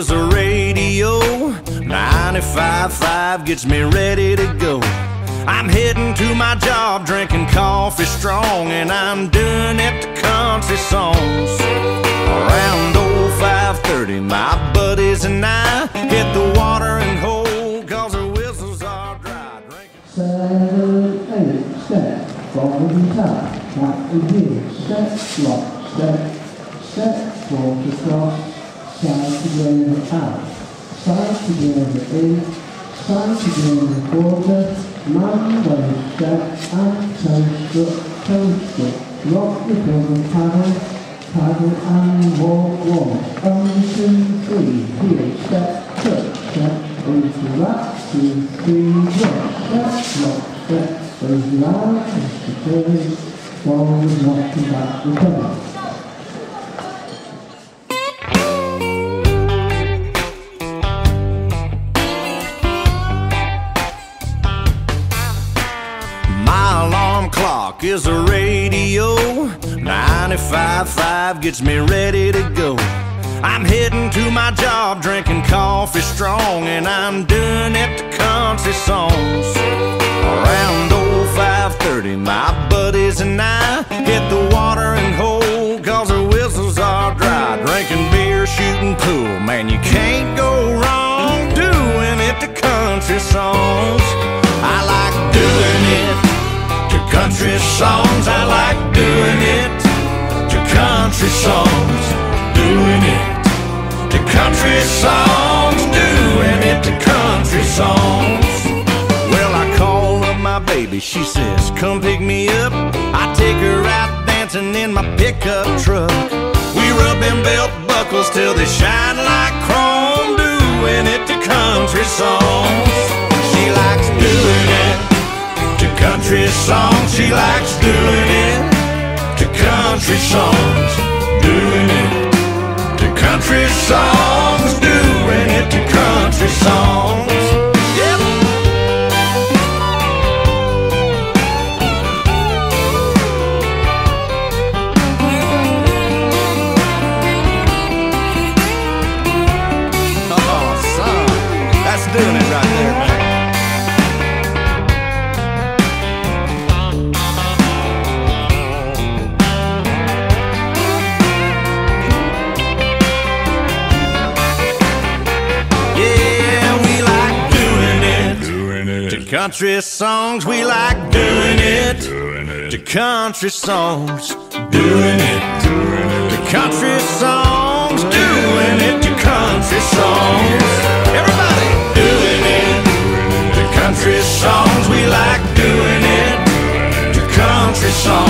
is the radio. 95.5 gets me ready to go. I'm heading to my job, drinking coffee strong, and I'm doing it to country songs. Around 5:30, my buddies and I hit the watering hole, cause the whistles are dry. Seven, 8 step, forward time, like a deer, step, lock, step, step, forward across, side together, out, side together, in, side together, quarter, mind way, step, and toast, lock the building, paddle, paddle and walk, walk, only 2, 3, heel, step, foot, step, into that, 2, 3, drop, step, lock, step, those lines, as the curve, forward, lock, and back, recover. Is the radio. 95.5 gets me ready to go. I'm heading to my job, drinking coffee strong, and I'm doing it to country songs. Around 5:30, my buddies and I hit the watering hole, cause the whistles are dry. Drinking beer, shooting pool, man, you can't go wrong doing it to country songs. I like doing it country songs, I like doing it to country songs, doing it to country songs, doing it to country songs. Well, I call up my baby, she says, come pick me up. I take her out dancing in my pickup truck. We rub them belt buckles till they shine like chrome, doing it to country songs. She likes doing it to country songs, she likes doing it to country songs, doing it to country songs, doing it to country songs. Yep. Oh, son, that's doing it right there, man. Country songs, we like doing it to country songs, doing it to country songs, doing it to country songs. Everybody doing it to country songs, we like doing it to country songs.